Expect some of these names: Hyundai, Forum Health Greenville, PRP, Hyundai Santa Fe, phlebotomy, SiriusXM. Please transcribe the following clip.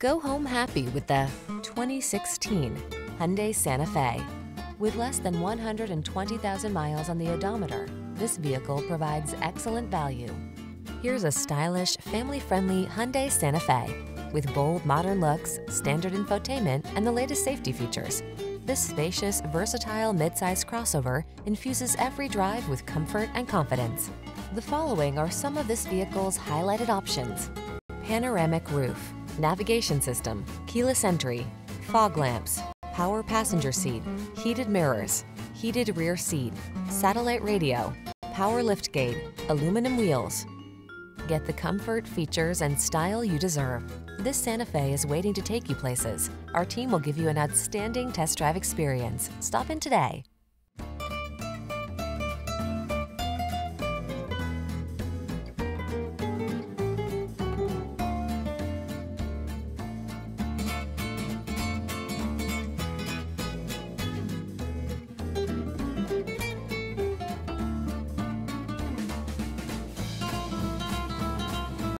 Go home happy with the 2016 Hyundai Santa Fe. With less than 120,000 miles on the odometer, this vehicle provides excellent value. Here's a stylish, family-friendly Hyundai Santa Fe with bold, modern looks, standard infotainment, and the latest safety features. This spacious, versatile midsize crossover infuses every drive with comfort and confidence. The following are some of this vehicle's highlighted options: panoramic roof, navigation system, keyless entry, fog lamps, power passenger seat, heated mirrors, heated rear seat, satellite radio, power liftgate, aluminum wheels. Get the comfort, features, and style you deserve. This Santa Fe is waiting to take you places. Our team will give you an outstanding test drive experience. Stop in today.